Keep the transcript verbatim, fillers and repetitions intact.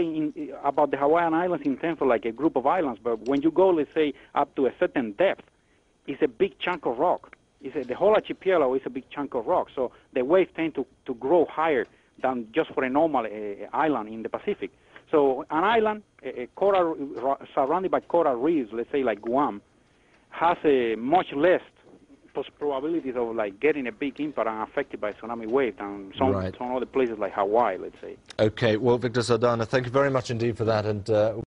in, about the Hawaiian Islands in terms of like a group of islands, but when you go, let's say, up to a certain depth, it's a big chunk of rock. It's a, the whole archipelago is a big chunk of rock, so the waves tend to, to grow higher than just for a normal uh, island in the Pacific. So an island a, a coral, surrounded by coral reefs, let's say like Guam, has a much less probabilities of like getting a big impact and affected by tsunami wave than some, right. some other places like Hawaii, let's say. Okay, well, Victor Saldana, thank you very much indeed for that. and. Uh,